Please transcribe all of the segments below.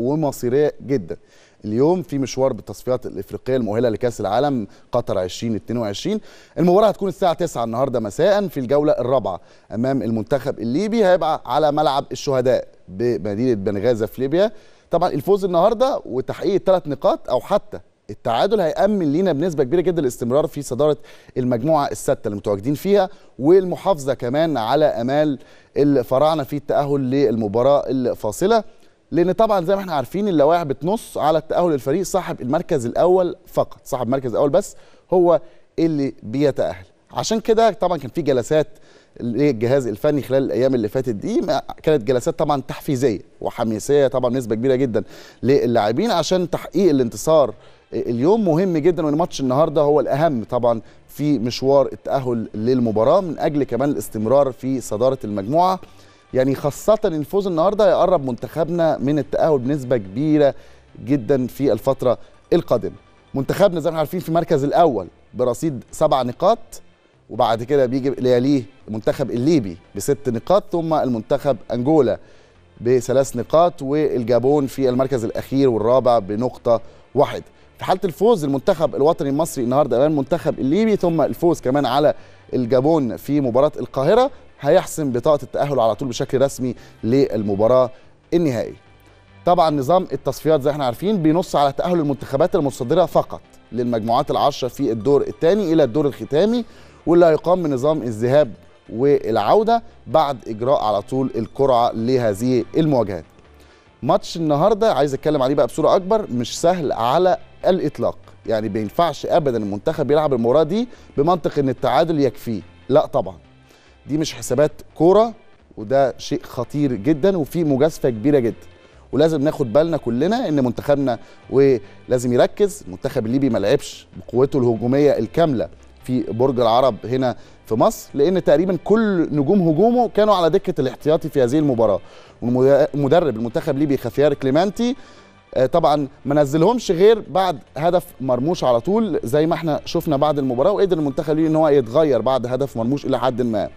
ومصيريه جدا. اليوم في مشوار بالتصفيات الافريقيه المؤهله لكاس العالم قطر 2022، المباراه هتكون الساعه 9 النهارده مساء في الجوله الرابعه امام المنتخب الليبي، هيبقى على ملعب الشهداء بمدينه بنغازه في ليبيا. طبعا الفوز النهارده وتحقيق الثلاث نقاط او حتى التعادل هيأمن لينا بنسبه كبيره جدا الاستمرار في صداره المجموعه السادسه اللي متواجدين فيها، والمحافظه كمان على امال الفراعنه في التأهل للمباراه الفاصله، لان طبعا زي ما احنا عارفين اللوائح بتنص على التأهل الفريق صاحب المركز الاول فقط، صاحب المركز الاول بس هو اللي بيتأهل. عشان كده طبعا كان في جلسات للجهاز الفني خلال الايام اللي فاتت دي، كانت جلسات طبعا تحفيزيه وحماسيه طبعا نسبه كبيره جدا للاعبين عشان تحقيق الانتصار اليوم مهم جدا، وان ماتش النهارده هو الاهم طبعا في مشوار التأهل للمباراه من اجل كمان الاستمرار في صداره المجموعه، يعني خاصه ان فوز النهارده يقرب منتخبنا من التأهل بنسبه كبيره جدا في الفتره القادمه. منتخبنا زي ما عارفين في المركز الاول برصيد 7 نقاط، وبعد كده بيجي يليه المنتخب الليبي ب6 نقاط، ثم المنتخب انجولا ب3 نقاط، والجابون في المركز الاخير والرابع ب1 نقطة. في حاله الفوز المنتخب الوطني المصري النهارده امام المنتخب الليبي، ثم الفوز كمان على الجابون في مباراه القاهره، هيحسم بطاقه التأهل على طول بشكل رسمي للمباراه النهائيه. طبعا نظام التصفيات زي احنا عارفين بينص على تأهل المنتخبات المتصدره فقط للمجموعات ال10 في الدور الثاني الى الدور الختامي، واللي هيقام بنظام الذهاب والعوده بعد اجراء على طول القرعه لهذه المواجهات. ماتش النهارده عايز اتكلم عليه بقى بصوره اكبر، مش سهل على الاطلاق، يعني ما ينفعش ابدا المنتخب يلعب المباراه دي بمنطق ان التعادل يكفيه، لا طبعا دي مش حسابات كوره، وده شيء خطير جدا وفي مجازفه كبيره جدا، ولازم ناخد بالنا كلنا ان منتخبنا ولازم يركز. المنتخب الليبي ما لعبش بقوته الهجوميه الكامله في برج العرب هنا في مصر، لان تقريبا كل نجوم هجومه كانوا على دكه الاحتياطي في هذه المباراه، ومدرب المنتخب الليبي خافيار كليمنتي طبعا ما نزلهمش غير بعد هدف مرموش على طول زي ما احنا شفنا بعد المباراه، وقدر المنتخب الليبي ان هو يتغير بعد هدف مرموش الى حد ما.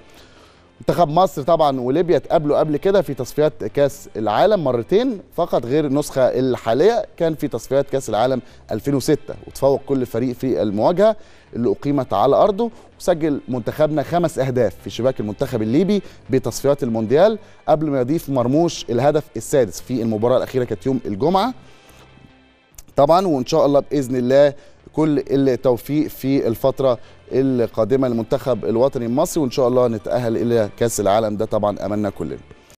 منتخب مصر طبعا وليبيا اتقابلوا قبل كده في تصفيات كاس العالم مرتين فقط غير النسخه الحاليه، كان في تصفيات كاس العالم 2006 وتفوق كل فريق في المواجهه اللي اقيمت على ارضه، وسجل منتخبنا 5 اهداف في شباك المنتخب الليبي بتصفيات المونديال قبل ما يضيف مرموش الهدف السادس في المباراه الاخيره كانت يوم الجمعه. طبعا وان شاء الله باذن الله كل التوفيق في الفتره القادمه للمنتخب الوطني المصري، وان شاء الله نتأهل الى كاس العالم، ده طبعا املنا كلنا.